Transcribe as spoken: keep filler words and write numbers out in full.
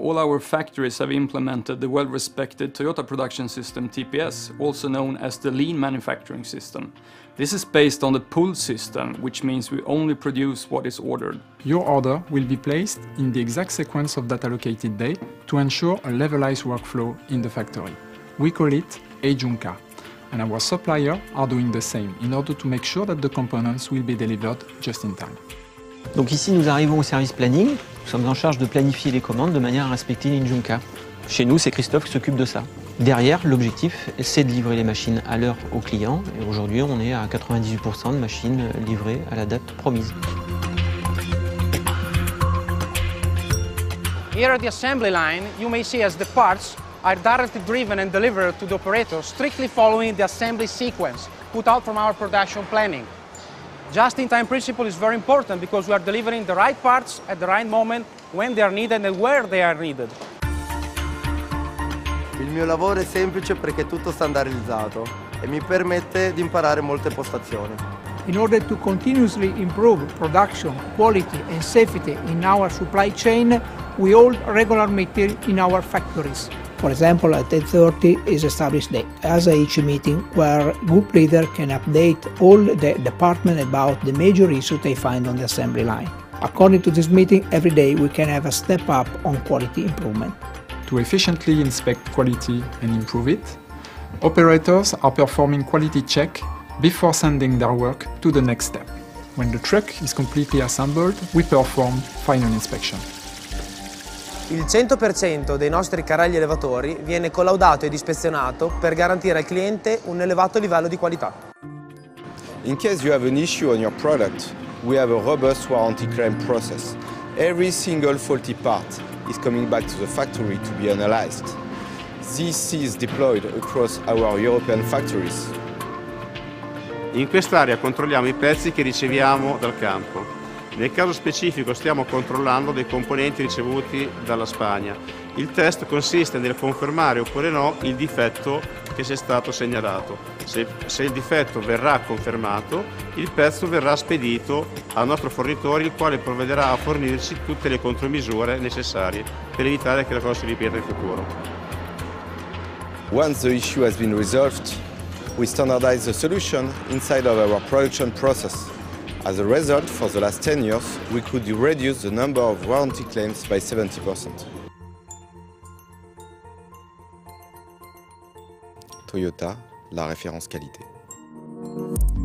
All our factories have implemented the well-respected Toyota production system T P S, also known as the lean manufacturing system. This is based on the pull system, which means we only produce what is ordered. Your order will be placed in the exact sequence of that allocated day to ensure a levelized workflow in the factory. We call it Heijunka, and our suppliers are doing the same in order to make sure that the components will be delivered just in time. Donc ici, nous arrivons au service planning. Nous sommes en charge de planifier les commandes de manière à respecter l'Heijunka. Chez nous, c'est Christophe qui s'occupe de ça. Derrière, l'objectif, c'est de livrer les machines à l'heure aux clients. Et aujourd'hui, on est à quatre-vingt-dix-huit pour cent de machines livrées à la date promise. Here at the assembly line, you may see as the parts are directly driven and delivered to the operator, strictly following the assembly sequence put out from our production planning. Just-in-time principle is very important because we are delivering the right parts at the right moment when they are needed and where they are needed. Il mio lavoro è semplice perché tutto standardizzato e mi permette di imparare molte postazioni. In order to continuously improve production, quality and safety in our supply chain, we hold regular meetings in our factories. For example, at eight thirty is established day as each meeting where group leader can update all the department about the major issues they find on the assembly line. According to this meeting, every day we can have a step up on quality improvement. To efficiently inspect quality and improve it, operators are performing quality check before sending their work to the next step. When the truck is completely assembled, we perform final inspection. Il cento per cento dei nostri carrelli elevatori viene collaudato ed ispezionato per garantire al cliente un elevato livello di qualità. In case you have an issue on your product, we have a robust warranty claim process. Every single faulty part is coming back to the factory to be analyzed. This is deployed across our European factories. In quest'area controlliamo i pezzi che riceviamo dal campo. Nel caso specifico stiamo controllando dei componenti ricevuti dalla Spagna. Il test consiste nel confermare oppure no il difetto che sia stato segnalato. Se, se il difetto verrà confermato, il pezzo verrà spedito al nostro fornitore, il quale provvederà a fornirci tutte le contromisure necessarie per evitare che la cosa si ripeta in futuro. Once the issue has been resolved, we standardize the solution inside of our production process. As a result, for the last ten years, we could reduce the number of warranty claims by seventy percent. Toyota, la référence qualité.